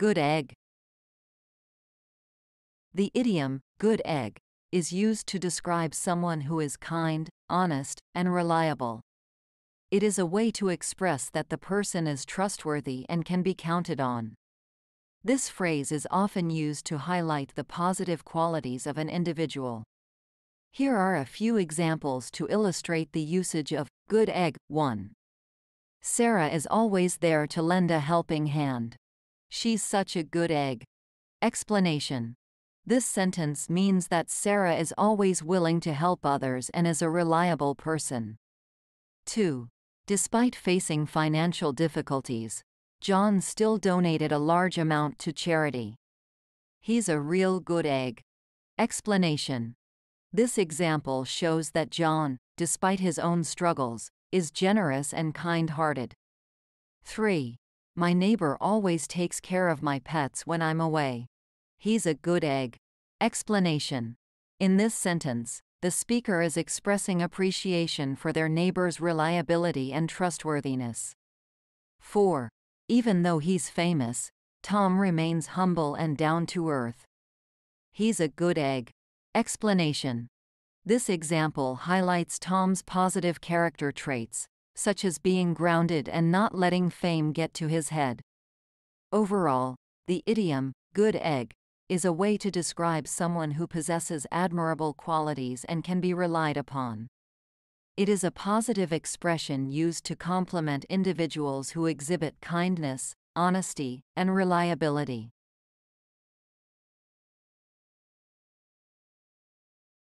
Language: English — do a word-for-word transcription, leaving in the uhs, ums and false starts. Good egg. The idiom, good egg, is used to describe someone who is kind, honest, and reliable. It is a way to express that the person is trustworthy and can be counted on. This phrase is often used to highlight the positive qualities of an individual. Here are a few examples to illustrate the usage of good egg. one. Sarah is always there to lend a helping hand. She's such a good egg. Explanation. This sentence means that Sarah is always willing to help others and is a reliable person. two. Despite facing financial difficulties, John still donated a large amount to charity. He's a real good egg. Explanation. This example shows that John, despite his own struggles, is generous and kind-hearted. three. My neighbor always takes care of my pets when I'm away. He's a good egg. Explanation. In this sentence, the speaker is expressing appreciation for their neighbor's reliability and trustworthiness. four. Even though he's famous, Tom remains humble and down-to-earth. He's a good egg. Explanation. This example highlights Tom's positive character traits, such as being grounded and not letting fame get to his head. Overall, the idiom, good egg, is a way to describe someone who possesses admirable qualities and can be relied upon. It is a positive expression used to compliment individuals who exhibit kindness, honesty, and reliability.